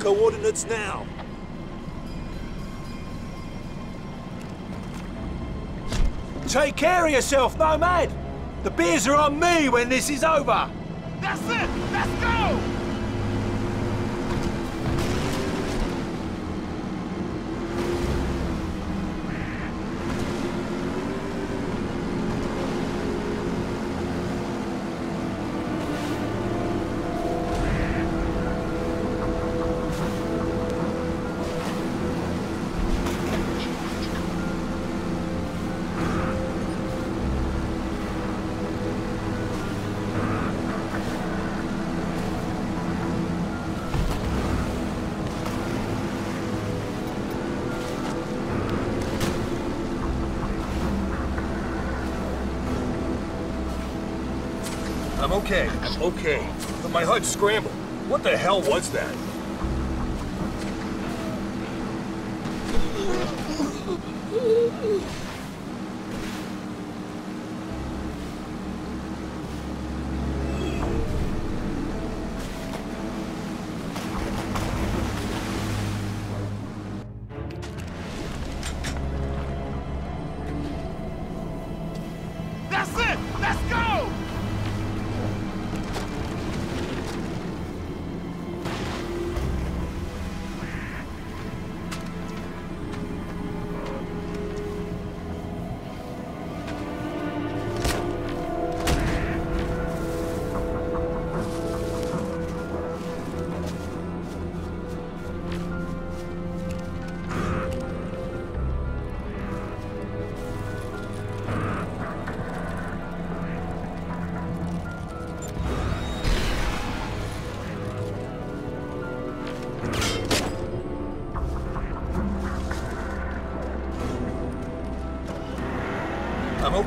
Coordinates now. Take care of yourself, Nomad. The beers are on me when this is over. That's it. Let's go. I'm okay, but my HUD scrambled. What the hell was that?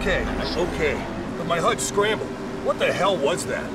Okay, but my HUD scrambled. What the hell was that?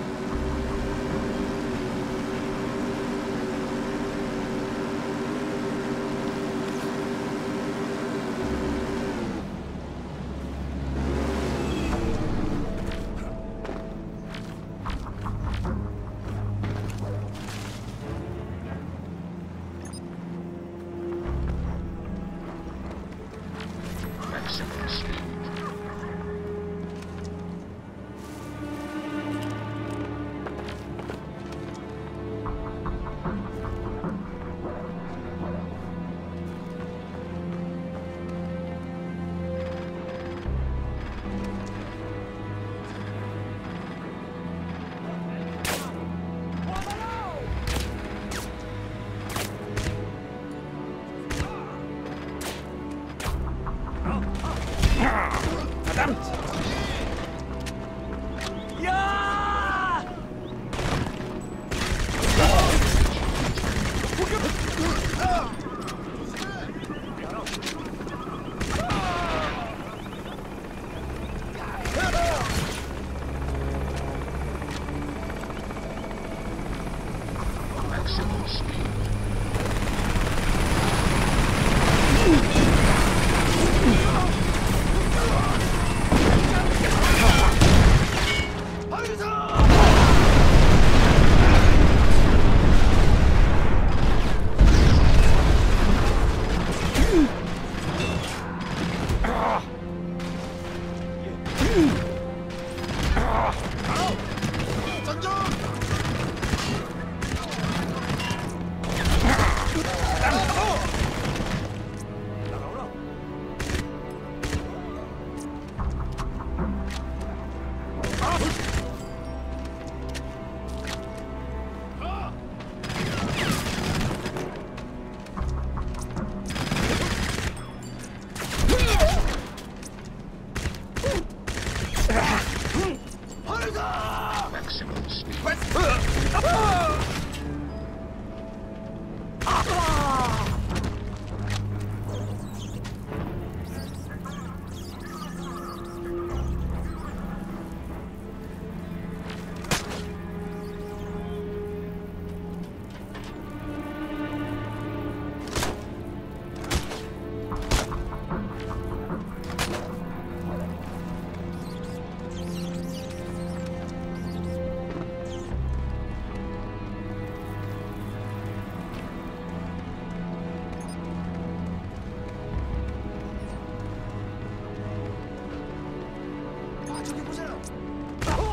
저기 보세요.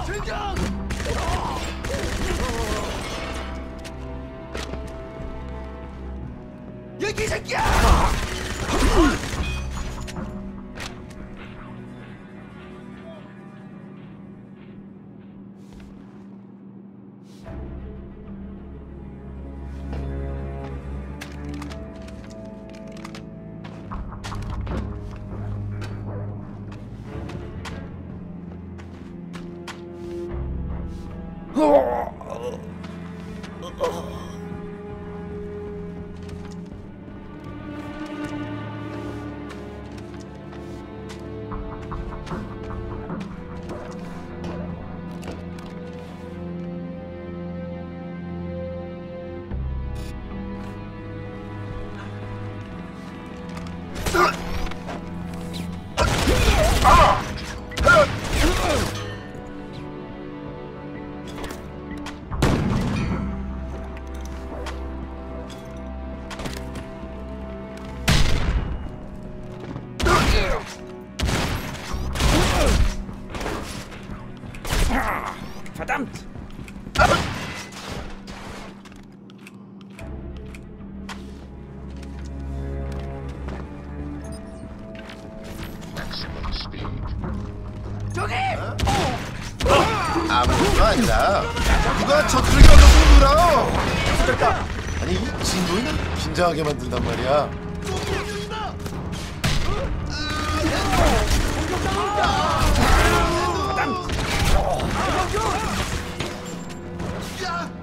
젠장! 여기 새끼야! Verdammt! Maximum speed. 저기! 아무것도 아니라 누가 저쪽을 가서 손 들어! 아니 이 진도인은 긴장하게 만든단 말이야.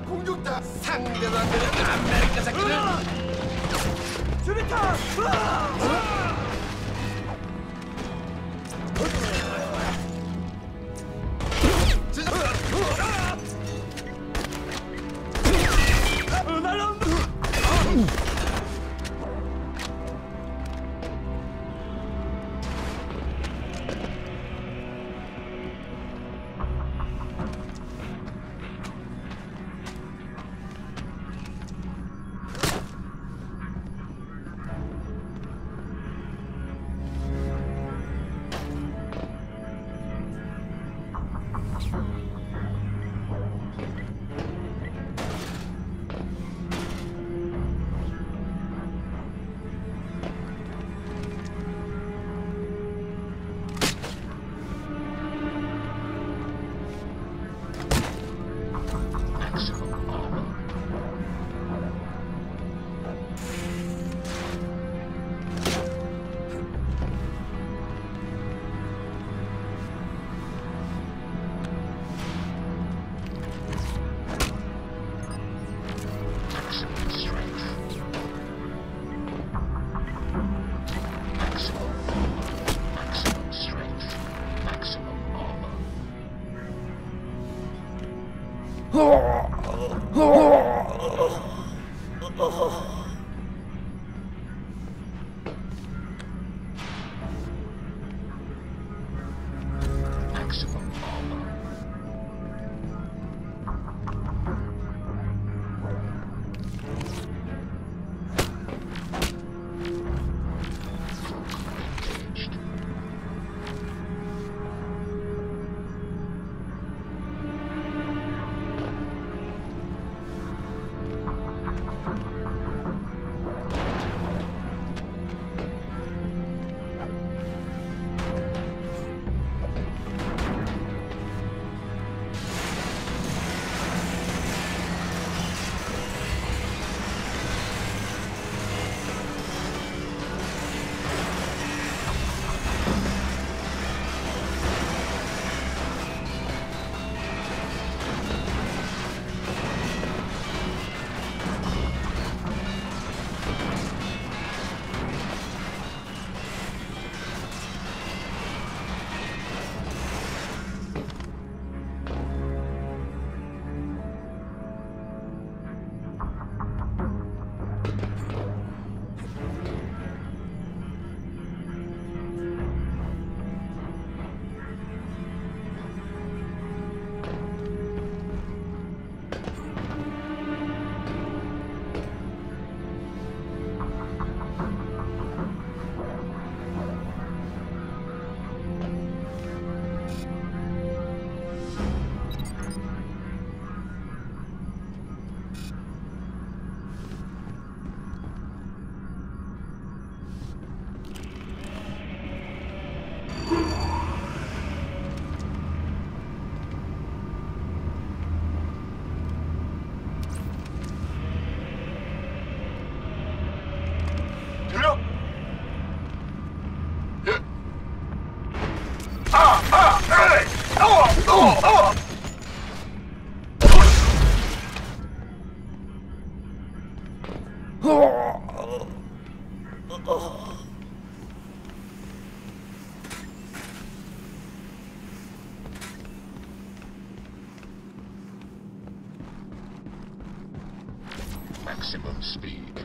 공격다! 상대도 안 되는 아메리카 새끼들! 수류탄! Maximum speed.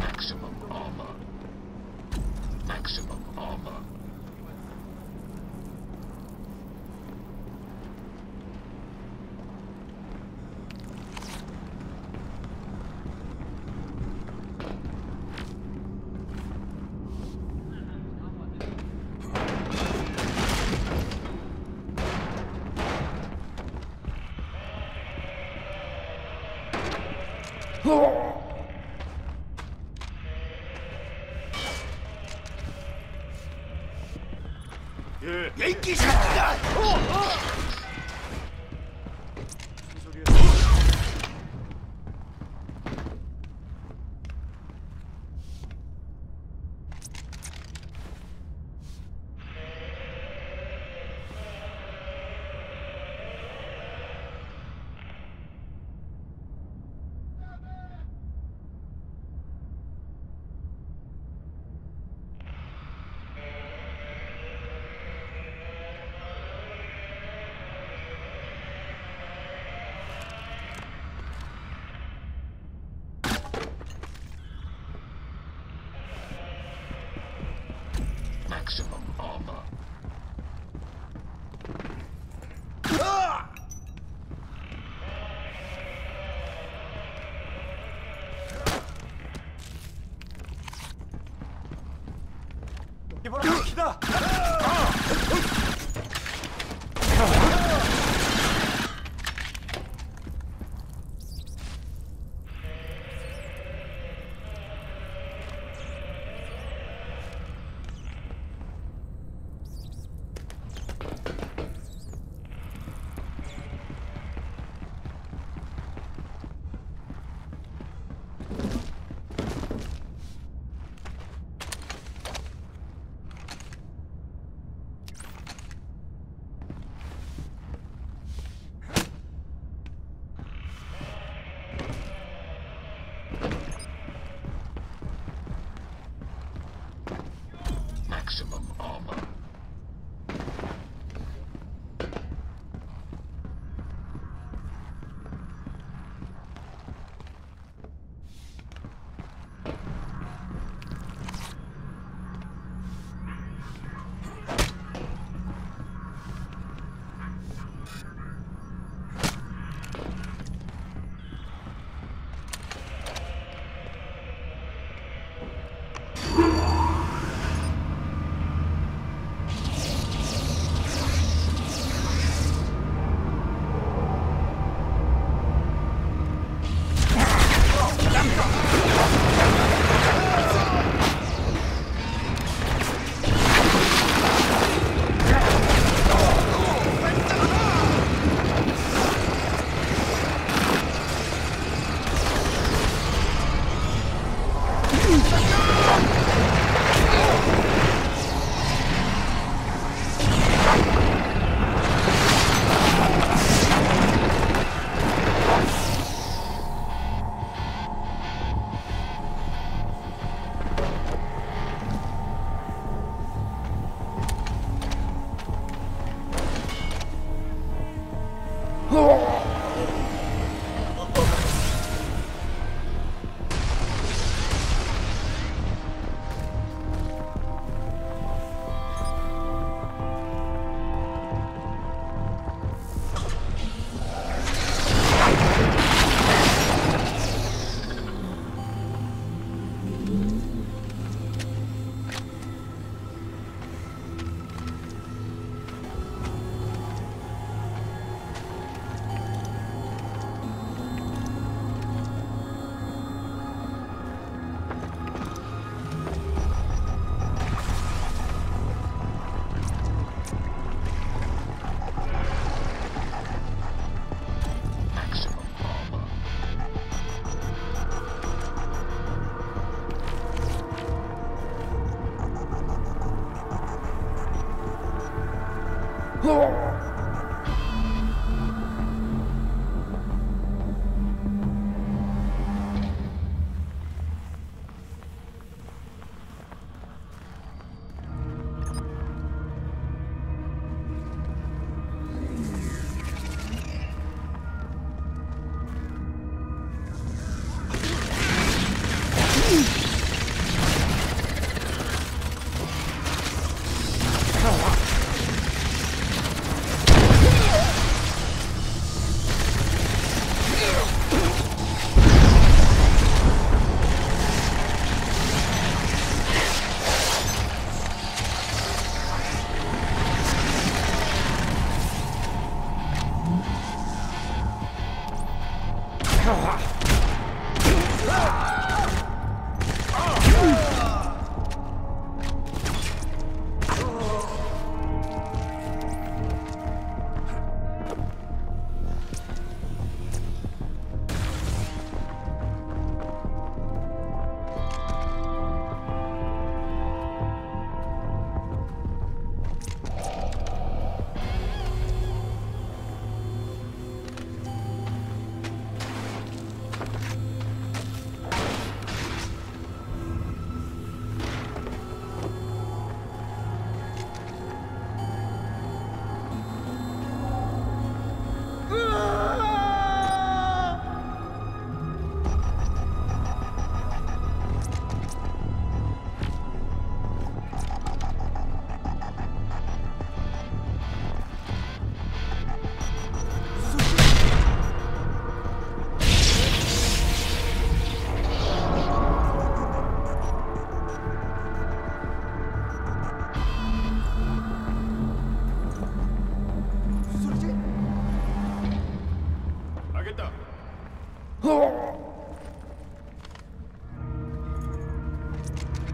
Maximum armor. Maximum armor. Maximum armor. Maximum armor.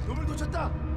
놈을 놓쳤다!